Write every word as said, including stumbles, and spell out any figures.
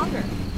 longer.